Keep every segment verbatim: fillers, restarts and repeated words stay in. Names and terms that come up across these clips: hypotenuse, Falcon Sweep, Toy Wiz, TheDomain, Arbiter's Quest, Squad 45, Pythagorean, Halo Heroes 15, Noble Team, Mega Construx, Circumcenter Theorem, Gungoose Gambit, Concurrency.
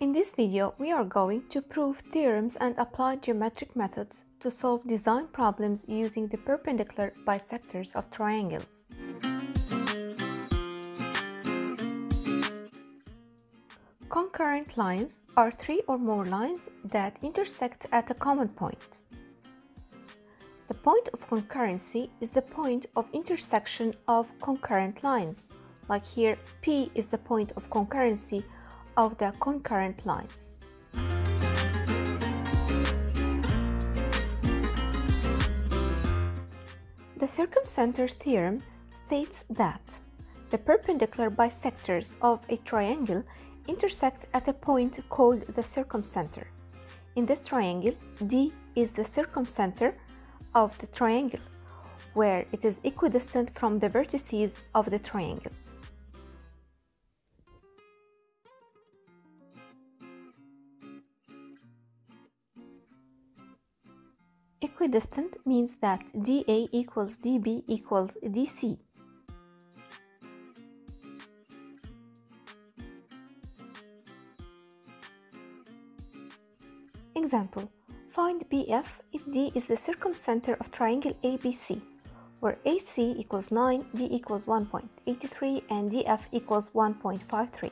In this video, we are going to prove theorems and apply geometric methods to solve design problems using the perpendicular bisectors of triangles. Concurrent lines are three or more lines that intersect at a common point. The point of concurrency is the point of intersection of concurrent lines, like here P is the point of concurrency of the concurrent lines. The circumcenter theorem states that the perpendicular bisectors of a triangle intersect at a point called the circumcenter. In this triangle, D is the circumcenter of the triangle, where it is equidistant from the vertices of the triangle. Equidistant means that D A equals D B equals D C. Example: find B F if D is the circumcenter of triangle A B C, where A C equals nine, D equals one point eight three, and D F equals one point five three.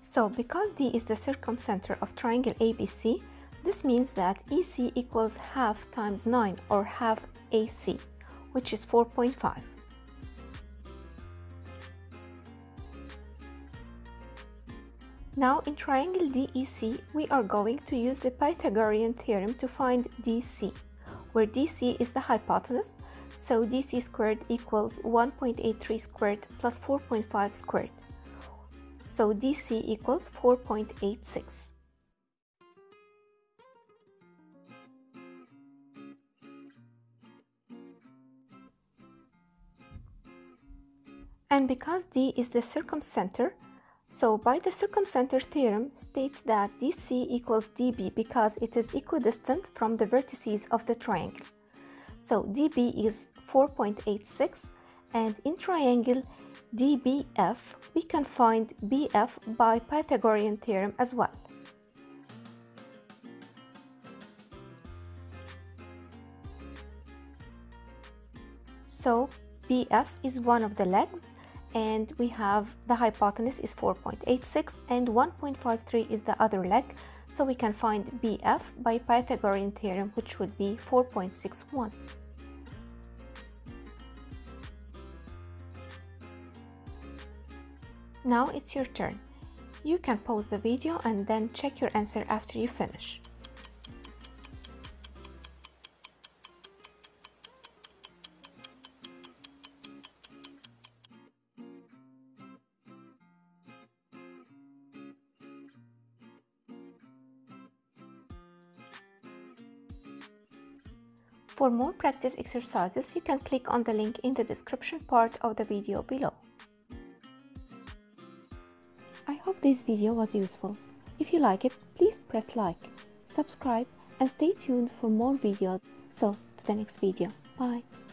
So, because D is the circumcenter of triangle A B C, this means that E C equals half times nine, or half A C, which is four point five. Now, in triangle D E C, we are going to use the Pythagorean theorem to find D C, where D C is the hypotenuse, so D C squared equals one point eight three squared plus four point five squared, so D C equals four point eight six. And because D is the circumcenter, so by the circumcenter theorem states that D C equals D B because it is equidistant from the vertices of the triangle. So D B is four point eight six, and in triangle D B F we can find B F by Pythagorean theorem as well. So B F is one of the legs, and we have the hypotenuse is four point eight six, and one point five three is the other leg, so we can find B F by Pythagorean theorem, which would be four point six one. Now it's your turn. You can pause the video and then check your answer after you finish. For more practice exercises, you can click on the link in the description part of the video below. I hope this video was useful. If you like it, please press like, subscribe, and stay tuned for more videos. So, to the next video. Bye!